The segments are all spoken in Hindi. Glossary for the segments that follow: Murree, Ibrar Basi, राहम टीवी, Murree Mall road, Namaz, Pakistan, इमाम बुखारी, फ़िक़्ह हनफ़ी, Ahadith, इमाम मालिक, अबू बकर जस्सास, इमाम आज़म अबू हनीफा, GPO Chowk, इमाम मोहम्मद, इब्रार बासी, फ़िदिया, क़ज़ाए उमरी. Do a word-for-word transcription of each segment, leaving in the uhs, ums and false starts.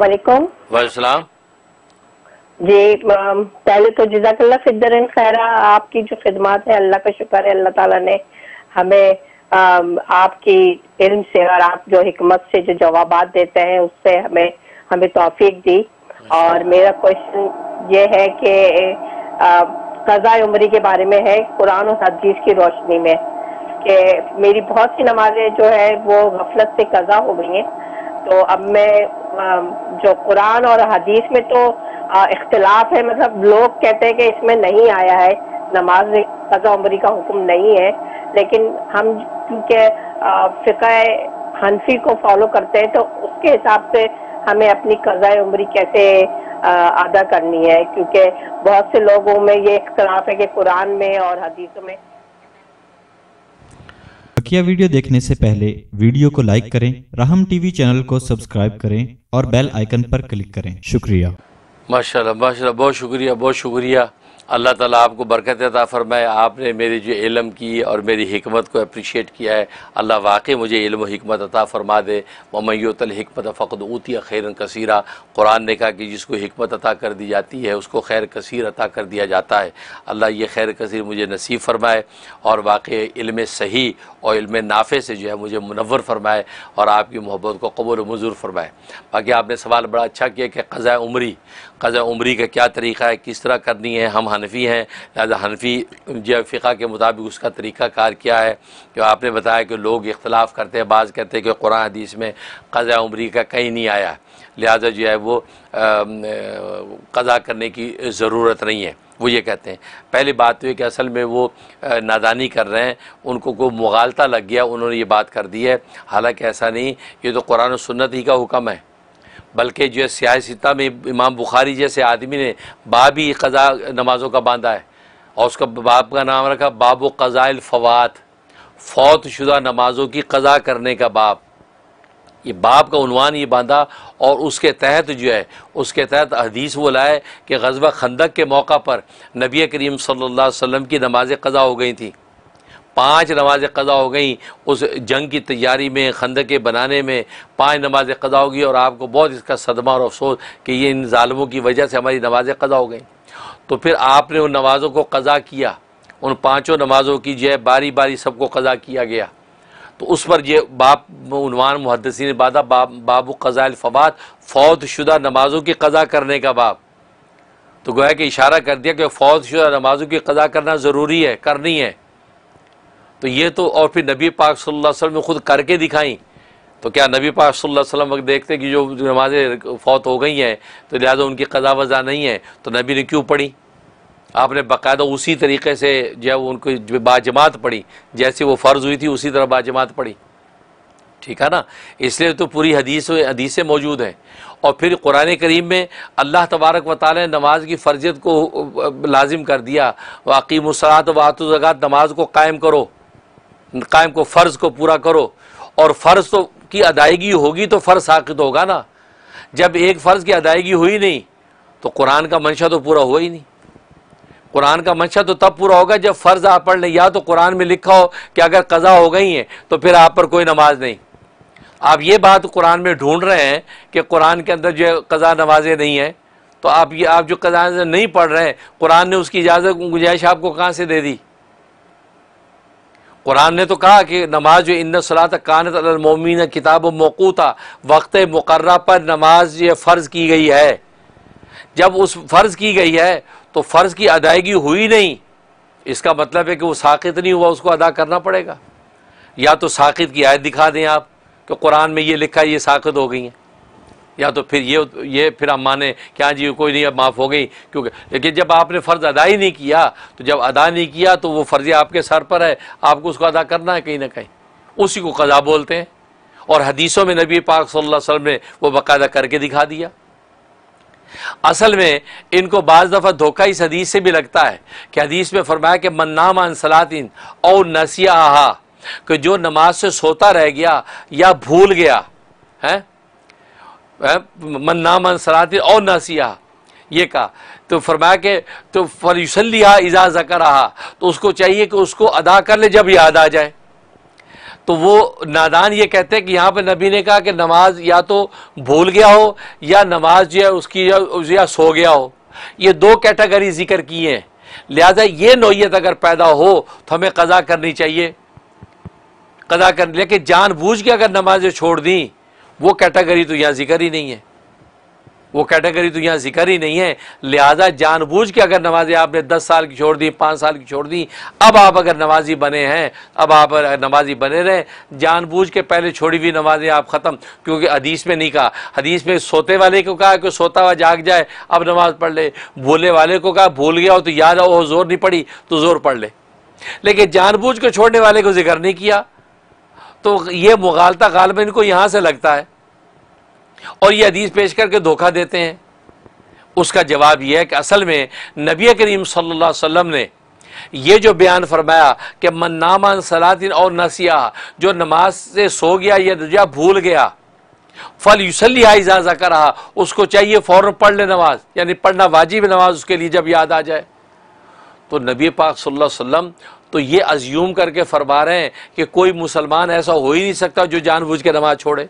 वालेकुम वालेकुम जी। पहले तो जज़ाकल्लाह फ़िद्दरन खैरा, आपकी जो खिदमत है अल्लाह का शुक्र है, अल्लाह ताला ने हमें आपकी इल्म से और आप जो हिकमत से जो जवाबात देते हैं उससे हमें हमें तौफीक दी। और मेरा क्वेश्चन ये है कि क़ज़ाए उमरी के बारे में है, कुरान और हदीस की रोशनी में, कि मेरी बहुत सी नमाजें जो है वो गफलत से कज़ा हो गई हैं। तो अब मैं जो कुरान और हदीस में तो इख्तिलाफ है, मतलब लोग कहते हैं कि इसमें नहीं आया है नमाज में क़ज़ा उमरी का हुक्म नहीं है, लेकिन हम क्योंकि फ़िक़्ह हनफी को फॉलो करते हैं तो उसके हिसाब से हमें अपनी क़ज़ाए उमरी कैसे अदा करनी है, क्योंकि बहुत से लोगों में ये इख्तिलाफ है कि कुरान में और हदीसों में। बकिया वीडियो देखने से पहले वीडियो को लाइक करें, राहम टीवी चैनल को सब्सक्राइब करें और बेल आइकन पर क्लिक करें। शुक्रिया। माशाल्लाह माशाल्लाह, बहुत शुक्रिया बहुत शुक्रिया। अल्लाह ताला आपको बरकत अता फ़रमाए। आपने मेरे जो इल्म की और मेरी हिकमत को अप्रिशिएट किया है। अल्लाह वाकई मुझे इल्म व हिकमत अता फ़रमा दे। वमय्युतल हिकमत फ़क़द ऊतिया खैरन कसीरा, कुरान ने कहा कि जिसको हिकमत अता कर दी जाती है उसको खैर कसीर अता कर दिया जाता है। अल्लाह ये खैर कसीर मुझे नसीब फ़रमाए और वाकई इल्म सही और इल्म नाफ़े से जो है मुझे मुनव्वर फ़रमाए और आपकी मोहब्बत को कबूल मंजूर फ़रमाए। बाकी आपने सवाल बड़ा अच्छा किया कि क़ज़ाए उमरी क़ज़ा उमरी का क्या तरीक़ा है, किस तरह करनी है। हम हनफ़ी हैं, लिहाजा हनफ़ी जो फ़िक़ा के मुताबिक उसका तरीक़ा कार क्या है। जो आपने बताया कि लोग इख्तलाफ करते हैं, बाज़ कहते हैं कि कुरान हदीस में क़ज़ा उमरी का कहीं नहीं आया, लिहाजा जो है वो क़ज़ा करने की ज़रूरत नहीं है, वो ये कहते हैं। पहली बात तो ये कि असल में वो नादानी कर रहे हैं, उनको कोई मुग़ालता लग गया, उन्होंने ये बात कर दी है। हालांकि ऐसा नहीं, ये तो कुरान और सुन्नत ही का हुक्म है। बल्कि जो है सियासत में इमाम बुखारी जैसे आदमी ने बाब ही क़ज़ा नमाज़ों का बांधा है और उसका बाब का नाम रखा बाब क़ज़ाइल फ़वात, फ़ौत शुदा नमाज़ों की क़ज़ा करने का बाब। ये बाब का उन्वान ये बांधा और उसके तहत जो है उसके तहत हदीस वो लाए कि ग़ज़वा खंदक के मौका पर नबी करीम सल्लल्लाहु अलैहि वसल्लम की नमाज़ें क़ज़ा हो गई थी, पाँच नमाज़ें क़ज़ा हो गई। उस जंग की तैयारी में खंदकें बनाने में पाँच नमाज़ें क़ज़ा हो गई और आपको बहुत इसका सदमा और अफसोस कि ये इन ज़ालिमों की वजह से हमारी नमाज़ें क़ज़ा हो गई। तो फिर आपने उन नमाज़ों को क़ज़ा किया, उन पाँचों नमाज़ों की जो है बारी बारी सबको क़ज़ा किया गया। तो उस पर यह बाप उन्वान मुहद्दिसीन ने बांधा बाब बाबू क़ज़ाइल फ़वात, फ़ौत शुदा नमाज़ों की क़ज़ा करने का बाब। तो गोया कि इशारा कर दिया कि फ़ौत शुदा नमाज़ों की क़ज़ा करना ज़रूरी है, करनी है। तो ये तो और फिर नबी पाक सल्लल्लाहु अलैहि वसल्लम ने खुद करके दिखाई। तो क्या नबी पाक सल्लल्लाहु अलैहि वसल्लम देखते हैं कि जो नमाज़ें फ़ौत हो गई हैं तो लिहाजा उनकी क़ज़ा वज़ा नहीं है, तो नबी ने क्यों पढ़ी? आपने बाकायदा उसी तरीके से जो है उनको बाजमात पढ़ी, जैसे वो फ़र्ज़ हुई थी उसी तरह बाजमात पढ़ी, ठीक है ना। इसलिए तो पूरी हदीस हदीसें मौजूद हैं। और फिर कुरान करीम में अल्लाह तबारक व तआला ने नमाज की फ़र्ज़ियत को लाजिम कर दिया, वाक़ीमुस्सलात व आतू ज़कात, नमाज को कायम करो, कायम को फ़र्ज़ को पूरा करो। और फ़र्ज़ तो की अदायगी होगी तो फ़र्ज़ साक़ित होगा ना। जब एक फ़र्ज़ की अदायगी हुई नहीं तो कुरान का मंशा तो पूरा हुआ ही नहीं। कुरान का मंशा तो तब पूरा होगा जब फ़र्ज़ आप पढ़ लें, या तो कुरान में लिखा हो कि अगर क़ज़ा हो गई है तो फिर आप पर कोई नमाज नहीं। आप ये बात कुरान में ढूंढ रहे हैं कि कुरान के अंदर जो है क़ज़ा नमाजें नहीं हैं, तो आप ये आप जो क़ज़ा नहीं पढ़ रहे हैं कुरान ने उसकी इजाज़त गुंजाइश आपको कहाँ से दे दी? कुरान ने तो कहा कि नमाज जो इन्ना सलात कानत अल मोमिन किताब मौकूता, वक्त मुकर्रा पर नमाज ये फ़र्ज़ की गई है। जब उस फ़र्ज़ की गई है तो फ़र्ज़ की अदायगी हुई नहीं, इसका मतलब है कि वो साक़ित नहीं हुआ, उसको अदा करना पड़ेगा। या तो साक़ित की आयत दिखा दें आप कि कुरान में ये लिखा है ये साक़ित हो गई हैं, या तो फिर ये ये फिर हम माने कि हाँ जी कोई नहीं अब माफ़ हो गई, क्योंकि लेकिन जब आपने फ़र्ज़ अदा ही नहीं किया, तो जब अदा नहीं किया तो वो फ़र्ज़ आपके सर पर है, आपको उसको अदा करना है कहीं ना कहीं, उसी को क़ज़ा बोलते हैं। और हदीसों में नबी पाक सल्लल्लाहु अलैहि वसल्लम ने वो बाकायदा करके दिखा दिया। असल में इनको बाज़ दफ़ा धोखा इस हदीस से भी लगता है कि हदीस में फ़रमाया कि मन नाम अन सलातिन और नसियाहा, कि जो नमाज से सोता रह गया या भूल गया है, मन नाम अन सलातिन और नसिया, ये कहा तो फरमाया के तो फलयुसल्लिहा इज़ा ज़करहा, तो उसको चाहिए कि उसको अदा कर ले जब याद आ जाए। तो वो नादान ये कहते हैं कि यहाँ पर नबी ने कहा कि नमाज या तो भूल गया हो या नमाज जो है उसकी या, या सो गया हो। ये दो कैटेगरी जिक्र किए हैं, लिहाजा ये नौयत अगर पैदा हो तो हमें कज़ा करनी चाहिए, कज़ा कर। लेकिन जानबूझ के अगर नमाजें छोड़ दी वो कैटेगरी तो यहाँ जिक्र ही नहीं है, वो कैटेगरी तो यहाँ जिक्र ही नहीं है। लिहाजा जानबूझ के अगर नमाजें आपने दस साल की छोड़ दी, पाँच साल की छोड़ दी, अब आप अगर नमाजी बने हैं, अब आप नमाजी बने रहें, जानबूझ के पहले छोड़ी हुई नमाजें आप ख़त्म, क्योंकि हदीस में नहीं कहा। हदीस में सोते वाले को कहा कि सोता हुआ जाग जाए अब नमाज़ पढ़ ले, भूले वाले को कहा भूल गया हो तो याद आओ, जोर नहीं पड़ी तो जोर पढ़ ले। लेकिन जानबूझ के छोड़ने वाले को जिक्र नहीं किया, तो ये मुगालता गालिबन इनको यहाँ से लगता है और ये हदीस पेश करके धोखा देते हैं। उसका जवाब यह है कि असल में नबी करीम सल्लल्लाहु अलैहि वसल्लम ने यह जो बयान फरमाया कि मन नामा अन सलातिन और नसिया, जो नमाज से सो गया या भूल गया, फल युसल्लिहा इज़ा ज़करहा, उसको चाहिए फ़ौरन पढ़ ले नमाज, यानी पढ़ना वाजिब नमाज उसके लिए जब याद आ जाए। तो नबी पाक सल्लल्लाहु अलैहि वसल्लम तो ये अज्यूम करके फरमा रहे हैं कि कोई मुसलमान ऐसा हो ही नहीं सकता जो जानबूझ के नमाज छोड़े,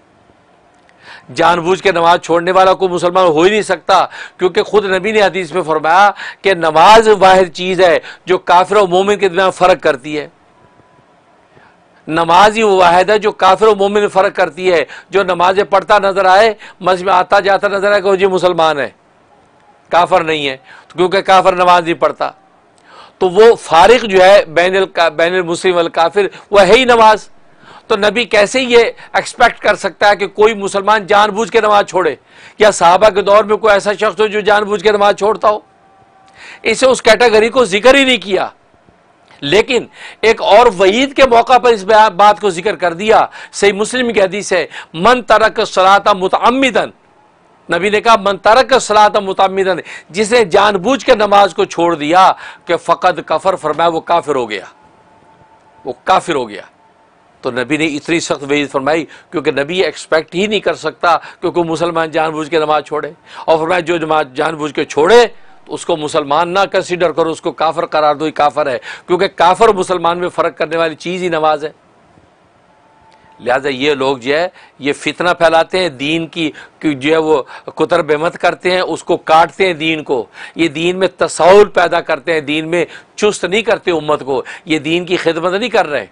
जानबूझ के नमाज छोड़ने वाला कोई मुसलमान हो ही नहीं सकता, क्योंकि खुद नबी ने हदीस में फरमाया कि नमाज वाहिद चीज़ है जो काफिर और मोमिन के दरमियान फ़र्क करती है। नमाज ही वाहिद है जो काफिर और मोमिन में फ़र्क करती है, जो नमाजें पढ़ता नजर आए, मस्जिद में आता जाता नजर आए कि वो जी मुसलमान है, काफिर नहीं है, क्योंकि काफिर नमाज नहीं पढ़ता। तो वो फारिक जो है बैनल बैनल मुस्लिम वल काफिर, वह है ही नमाज। तो नबी कैसे ये एक्सपेक्ट कर सकता है कि कोई मुसलमान जानबूझ के नमाज छोड़े, या सहाबा के दौर में कोई ऐसा शख्स हो जो जानबूझ के नमाज छोड़ता हो। इसे उस कैटेगरी को जिक्र ही नहीं किया, लेकिन एक और वईद के मौका पर इस बात को जिक्र कर दिया। सही मुस्लिम की हदीस है, मन तरक सलाता मुतअम्मिदन, नबी ने कहा मन तरक सलाता मुतअम्मिदन, जिसने जानबूझ के नमाज को छोड़ दिया कि फ़कद कफर, फरमाया वो काफिर हो गया, वो काफिर हो गया। तो नबी ने इतनी सख्त वईद फरमाई क्योंकि नबी एक्सपेक्ट ही नहीं कर सकता कि कोई मुसलमान जानबूझ के नमाज छोड़े, और फरमाया जो नमाज जानबूझ के छोड़े तो उसको मुसलमान ना कंसीडर करो, उसको काफिर करार दो, काफिर है, क्योंकि काफिर मुसलमान में फ़र्क करने वाली चीज़ ही नमाज है। लिहाजा ये लोग जो है ये फितना फैलाते हैं, दीन की जो है वो कुतर बेमत करते हैं, उसको काटते हैं दीन को, ये दीन में तसाउल पैदा करते हैं, दीन में चुस्त नहीं करते उम्मत को, ये दीन की खिदमत नहीं कर रहे हैं,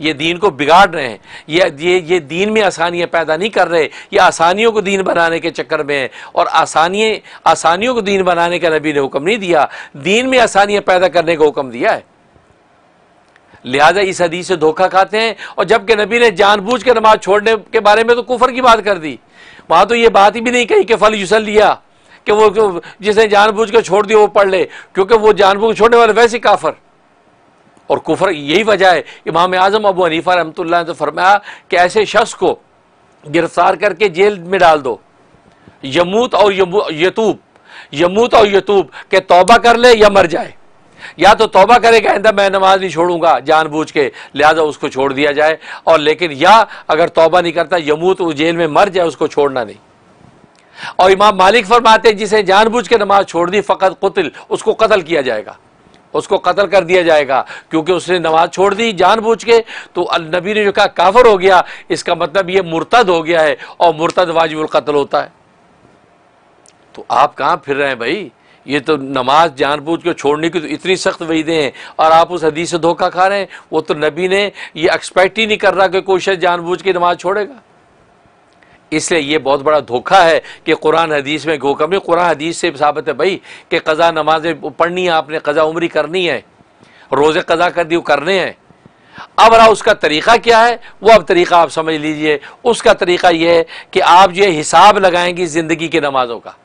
ये दीन को बिगाड़ रहे हैं, ये ये ये दीन में आसानियाँ पैदा नहीं कर रहे, ये आसानियों को दीन बनाने के चक्कर में हैं। और आसानी आसानियों को दीन बनाने का नबी ने हुक्म नहीं दिया, दीन में आसानियाँ पैदा करने का हुक्म दिया है। लिहाजा इस हदीस से धोखा खाते हैं, और जबकि नबी ने जानबूझ के नमाज छोड़ने के बारे में तो कुफर की बात कर दी, वहाँ तो ये बात ही भी नहीं कही कि फल युसल लिया कि वो जिसने जानबूझ के छोड़ दिया वो पढ़ ले, क्योंकि वो जानबूझ छोड़ने वाले वैसे काफर और कुफर। यही वजह है इमाम आज़म अबू हनीफा रहमतुल्लाह ने फरमाया कि ऐसे शख्स को गिरफ्तार करके जेल में डाल दो, यमूत और यतूब, यमूत और यतूब, के तौबा कर ले या मर जाए, या तो तौबा करे कि आइंदा मैं नमाज नहीं छोड़ूंगा जानबूझ के, लिहाजा उसको छोड़ दिया जाए, और लेकिन या अगर तौबा नहीं करता यमूत, वो जेल में मर जाए, उसको छोड़ना नहीं। और इमाम मालिक फरमाते हैं जिसे जानबूझ के नमाज छोड़ दी फ़कत कुतिल, उसको कत्ल किया जाएगा, उसको कत्ल कर दिया जाएगा, क्योंकि उसने नमाज छोड़ दी जानबूझ के। तो नबी ने जो कहा काफिर हो गया, इसका मतलब ये मुर्तद हो गया है, और मुर्तद वाजिबुल कत्ल होता है। तो आप कहाँ फिर रहे हैं भाई, ये तो नमाज जानबूझ के छोड़ने की तो इतनी सख्त वईदें हैं, और आप उस हदीस से धोखा खा रहे हैं। वो तो नबी ने ये एक्सपेक्ट ही नहीं कर रहा कि कोई शख्स जानबूझ के नमाज छोड़ेगा, इसलिए ये बहुत बड़ा धोखा है कि कुरान हदीस में धोखा में। कुरान हदीस से साबित है भाई कि कज़ा नमाजें पढ़नी है आपने, कज़ा उमरी करनी है, रोज़े कज़ा कर दी वो करने हैं। अब रहा उसका तरीक़ा क्या है, वो अब तरीक़ा आप समझ लीजिए। उसका तरीक़ा ये है कि आप जो हिसाब लगाएंगे ज़िंदगी की नमाज़ों का,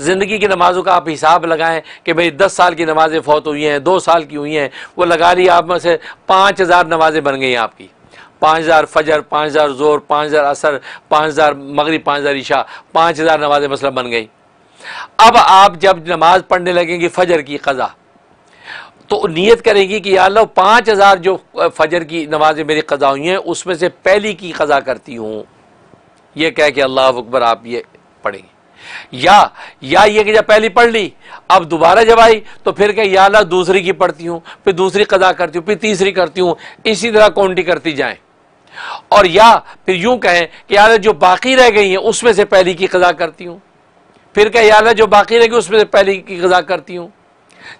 ज़िंदगी की नमाज़ों का आप हिसाब लगाएं कि भाई दस साल की नमाज़ें फ़ौत हुई हैं, दो साल की हुई हैं, वो लगा ली आप में से पाँच हज़ार नमाजें बन गई आपकी, पाँच हज़ार फजर, पाँच हज़ार जोर, पाँच हज़ार असर, पाँच हज़ार मगरिब, पाँच हज़ार इशा, पाँच हज़ार नमाजें मसला बन गई। अब आप जब नमाज पढ़ने लगेंगे फजर की क़ज़ा, तो नीयत करेंगी कि या अल्लाह पाँच हज़ार जो फजर की नमाजें मेरी क़ज़ा हुई हैं उसमें से पहली की क़ज़ा करती हूँ, ये कह के अल्लाह हु अकबर आप ये पढ़ेंगे। या या ये कि जब पहली पढ़ ली अब दोबारा जब आई तो फिर क्या या अल्लाह दूसरी की पढ़ती हूँ, फिर दूसरी कज़ा करती हूँ, फिर तीसरी करती हूँ, इसी तरह कोंटी करती जाएं। और या फिर यूँ कहें कि या अल्लाह जो बाकी रह गई हैं उसमें से पहली की कज़ा करती हूँ, फिर क्या या अल्लाह जो बाकी रह गई उसमें से पहली की कज़ा करती हूँ।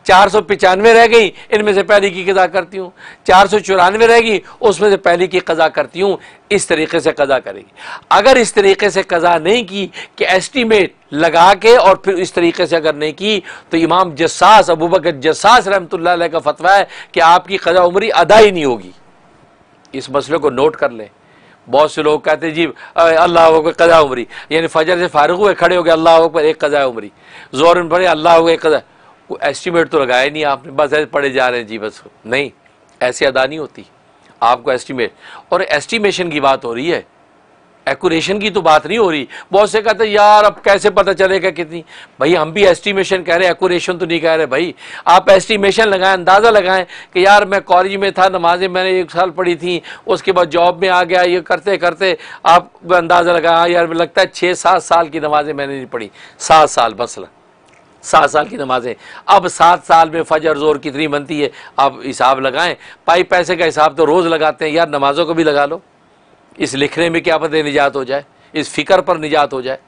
चार सौ पचानवे रह गई इनमें से पहली की कज़ा करती हूँ, चार सौ चौरानवे रह गई उसमें से पहली की कज़ा करती हूँ। इस तरीके से कज़ा करेगी। अगर इस तरीके से कज़ा नहीं की कि एस्टीमेट लगा के और फिर इस तरीके से अगर नहीं की तो इमाम जस्सास अबू बकर जस्सास रहमतुल्लाह अलैह का फतवा है कि आपकी क़ज़ा उमरी अदा ही नहीं होगी। इस मसले को नोट कर लें। बहुत से लोग कहते हैं जी अल्लाह हु अकबर क़ज़ा उमरी, यानी फजर से फारिग हुए खड़े हो गए अल्लाह हु अकबर एक क़ज़ा उमरी, ज़ोर में पढ़े अल्लाह हु अकबर एक क़ज़ा। एस्टीमेट तो लगाया नहीं आपने, बस ऐसे पढ़े जा रहे हैं जी बस। नहीं, ऐसे अदा नहीं होती। आपको एस्टीमेट और एस्टीमेशन की बात हो रही है, एक्यूरेशन की तो बात नहीं हो रही। बहुत से कहते हैं यार अब कैसे पता चलेगा कितनी। भाई हम भी एस्टीमेशन कह रहे हैं, एक्यूरेशन तो नहीं कह रहे भाई। आप एस्टीमेशन लगाएं, अंदाज़ा लगाएं कि यार मैं कॉलेज में था, नमाजें मैंने एक साल पढ़ी थी, उसके बाद जॉब में आ गया, ये करते करते आप अंदाज़ा लगाएं यार लगता है छः सात साल की नमाजें मैंने नहीं पढ़ी, सात साल मसला सात साल की नमाजें। अब सात साल में फजर जोर कितनी बनती है आप हिसाब लगाएं। पाई पैसे का हिसाब तो रोज़ लगाते हैं यार, नमाजों को भी लगा लो। इस लिखने में क्या पता निजात हो जाए, इस फिक्र पर निजात हो जाए।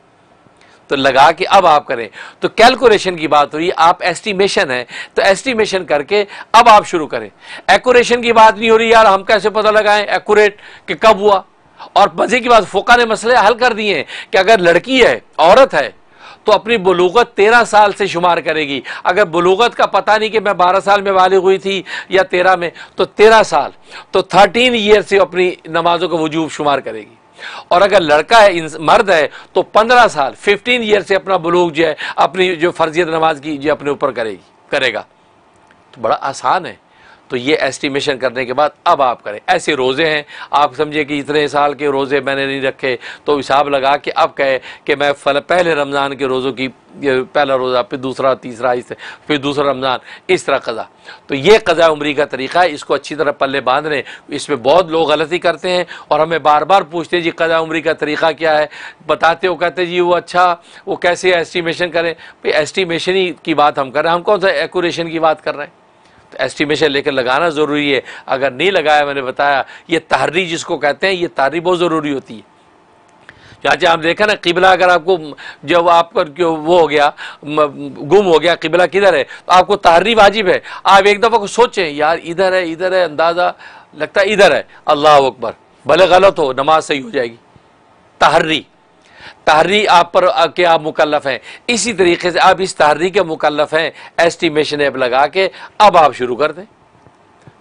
तो लगा के अब आप करें। तो कैलकुलेशन की बात हो रही है, आप एस्टीमेशन है तो एस्टीमेशन करके अब आप शुरू करें। एक्यूरेशन की बात नहीं हो रही यार, हम कैसे पता लगाएं एक्यूरेट कि कब हुआ। और मजे की बात फुका ने मसले हल कर दिए हैं कि अगर लड़की है, औरत है तो अपनी बलूगत तेरह साल से शुमार करेगी। अगर बलूगत का पता नहीं कि मैं बारह साल में बालिग हुई थी या तेरह में, तो तेरह साल तो थर्टीन ईयर से अपनी नमाजों को वजूब शुमार करेगी। और अगर लड़का है, मर्द है, तो पंद्रह साल फिफ्टीन ईयर से अपना बलूग जो है अपनी जो फर्जियत नमाज की जो अपने ऊपर करेगी करेगा। तो बड़ा आसान है। तो ये एस्टीमेशन करने के बाद अब आप करें। ऐसे रोज़े हैं, आप समझे कि इतने साल के रोज़े मैंने नहीं रखे तो हिसाब लगा के अब कहे कि मैं पहले रमज़ान के रोज़ों की पहला रोज़ा, फिर दूसरा, तीसरा, इस फिर दूसरा रमज़ान, इस तरह कज़ा। तो ये कज़ा उमरी का तरीका है। इसको अच्छी तरह पल्ले बांध लें। इसमें बहुत लोग गलती करते हैं और हमें बार बार पूछते हैं जी कज़ा उमरी का तरीका क्या है, बताते हो कहते जी वो अच्छा वो कैसे एस्टीमेशन करें। भाई एस्टीमेशन ही की बात हम कर रहे हैं, हम कौन सा एक्यूरेशन की बात कर रहे हैं। तो एस्टिमेशन लेकर लगाना ज़रूरी है। अगर नहीं लगाया, मैंने बताया ये तहरी जिसको कहते हैं, ये तहरी बहुत ज़रूरी होती है। चाचा आप देखा ना क़िबला, अगर आपको जब आपका वो हो गया, गुम हो गया क़िबला किधर है, तो आपको तहरी वाजिब है। आप एक दफ़ा को सोचें यार इधर है, इधर है, अंदाज़ा लगता है इधर है, अल्लाह अकबर, भले गलत हो नमाज सही हो जाएगी। तहरी तहरी आप पर के आप मुकल्लफ हैं। इसी तरीके से आप इस तहरी के मुकल्लफ हैं। एस्टिमेशन ऐप लगा के अब आप शुरू कर दें।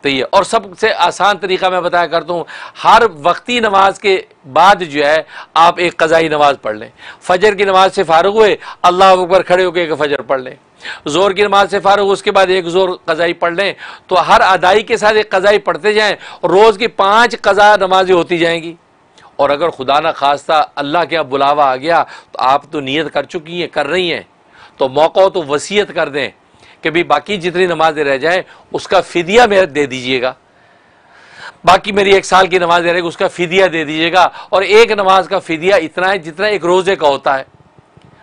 तो ये और सबसे आसान तरीका मैं बताया करता हूँ, हर वक्ती नमाज के बाद जो है आप एक क़ज़ाई नमाज पढ़ लें। फजर की नमाज से फारिग हुए अल्लाह अकबर खड़े होकर एक फ़जर पढ़ लें। ज़ोर की नमाज से फारिग उसके बाद एक ज़ोर क़ज़ाई पढ़ लें। तो हर अदाई के साथ एक क़ज़ाई पढ़ते जाएँ। रोज़ की पाँच क़ज़ा नमाजें होती जाएँगी। और अगर खुदा ना खास्ता अल्लाह के अब बुलावा आ गया तो आप तो नियत कर चुकी हैं, कर रही हैं, तो मौका हो तो वसीयत कर दें कि भाई बाकी जितनी नमाजें रह जाएं उसका फ़िदिया मेरा दे दीजिएगा। बाकी मेरी एक साल की नमाजें रहेगी उसका फ़िदिया दे दीजिएगा। और एक नमाज का फ़िदिया इतना है जितना एक रोज़े का होता है।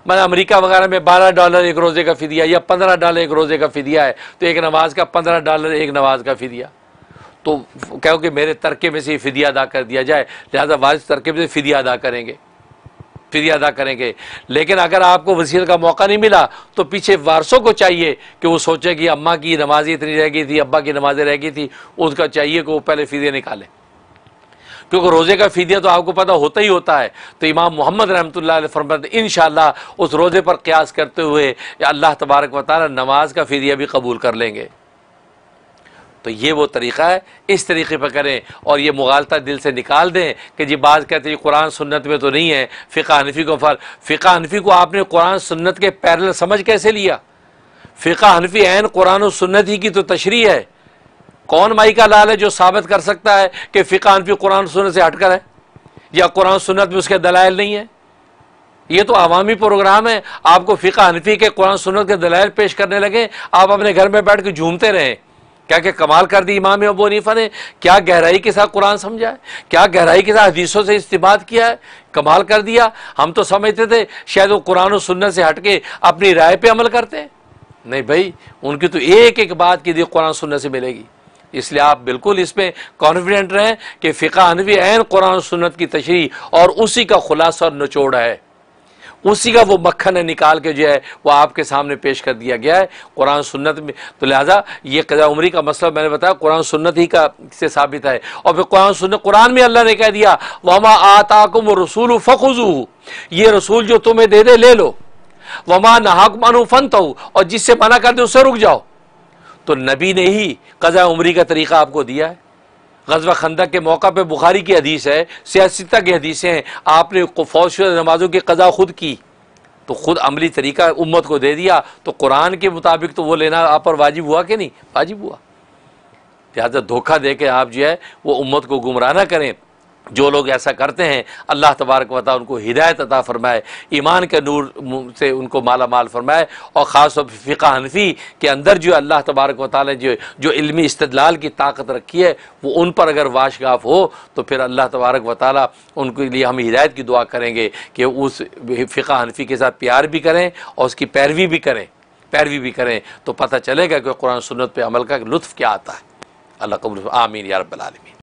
मतलब अमेरिका वगैरह में बारह डॉलर एक रोज़े का फ़िदिया या पंद्रह डॉलर एक रोज़े का फ़िदिया है। तो एक नमाज का पंद्रह डॉलर एक नमाज का फ़िदिया। तो कहो कि मेरे तरके में से फ़िदिया अदा कर दिया जाए, लिहाजा वाजिब तरके में से फ़िदिया अदा करेंगे फ़िदिया अदा करेंगे। लेकिन अगर आपको वसीयत का मौका नहीं मिला तो पीछे वारसों को चाहिए कि वो सोचे कि अम्मा की नमाज़ें इतनी रह गई थी, अब्बा की नमाज़ें रह गई थी। उनका चाहिए कि वो पहले फ़िदिया निकालें, क्योंकि रोज़े का फ़िदिया तो आपको पता होता ही होता है। तो इमाम मोहम्मद रहमतुल्लाह अलैह फरमाते हैं इंशाअल्लाह उस रोज़े पर क़ियास करते हुए अल्लाह तबारक व तआला नमाज का फ़िदिया भी कबूल कर लेंगे। तो ये वो तरीक़ा है, इस तरीक़े पर करें। और ये मुगालता दिल से निकाल दें कि जी बात कहते हैं कुरान सुन्नत में तो नहीं है। फ़िक़ा हनफ़ी को फर फ़िक़ा हनफ़ी को आपने कुरान सुन्नत के पैरेलल समझ कैसे लिया। फ़िक़ा हनफ़ी ऐन कुरान और सुन्नत ही की तो तशरीह है। कौन माई का लाल है जो साबित कर सकता है कि फ़िक़ा हनफ़ी कुरान सुन्नत से हटकर है या कुरान सुन्नत में उसके दलाइल नहीं है। ये तो अवामी प्रोग्राम है। आपको फ़िक़ा हनफ़ी के कुरान सुन्नत के दलाइल पेश करने लगे, आप अपने घर में बैठ कर झूमते रहें क्या क्या कमाल कर दी इमाम अबू हनीफा ने, क्या गहराई के साथ कुरान समझा है, क्या गहराई के साथ हदीसों से इस्तिबाद किया है, कमाल कर दिया। हम तो समझते थे शायद वो कुरान और सुन्नत से हट के अपनी राय पे अमल करते हैं, नहीं भाई उनकी तो एक एक बात की देखो कुरान सुन्नत से मिलेगी। इसलिए आप बिल्कुल इसमें कॉन्फिडेंट रहें कि फ़िक़्ह हनवी ऐन कुरान और सुन्नत की तशरीह और उसी का खुलासा और निचोड़ है, उसी का वो मक्खन है निकाल के जो है वो आपके सामने पेश कर दिया गया है कुरान सुन्नत में। तो लिहाजा ये क़ज़ा-ए-उमरी का मसला मैंने बताया कुरान सुन्नत ही का से साबित है। और फिर कुरान सुन्नत कुरान में अल्लाह ने कह दिया वमा आताकुम रसूलु फखुज़ूहु, ये रसूल जो तुम्हें दे दे ले लो, वमा नहाकुम अन्हु फंतहू, और जिससे मना कर दे उससे रुक जाओ। तो नबी ने ही क़ज़ा-ए-उमरी का तरीक़ा आपको दिया है। ग़ज़वा खंदक के मौका पे बुखारी की हदीस है, सियासतः की हदीसें हैं, आपने फौज नमाजों की क़ज़ा ख़ुद की तो ख़ुद अमली तरीक़ा उम्मत को दे दिया। तो कुरान के मुताबिक तो वो लेना आप पर वाजिब हुआ कि नहीं, वाजिब हुआ। लिहाजा धोखा दे के आप जो है वो उम्मत को गुमराह ना करें। जो लोग ऐसा करते हैं अल्लाह तबारक व तआला उनको हिदायत अता फ़रमाए, ईमान के नूर से उनको माला माल फरमाए। और ख़ास तौर पर फ़िक़्ह हनफ़ी के अंदर जो अल्लाह तबारक व तआला जो जो इल्मी इस्तदलाल की ताकत रखी है वो उन पर अगर वाशगाफ हो तो फिर अल्लाह तबारक व तआला उनके लिए हम हिदायत की दुआ करेंगे कि उस फ़िक़्ह हनफ़ी के साथ प्यार भी करें और उसकी पैरवी भी करें पैरवी भी करें तो पता चलेगा कि कुरान सुन्नत पर अमल का लुत्फ़ क्या आता है। अल्लाह कबूल। आमीन या रब्बल आलमीन।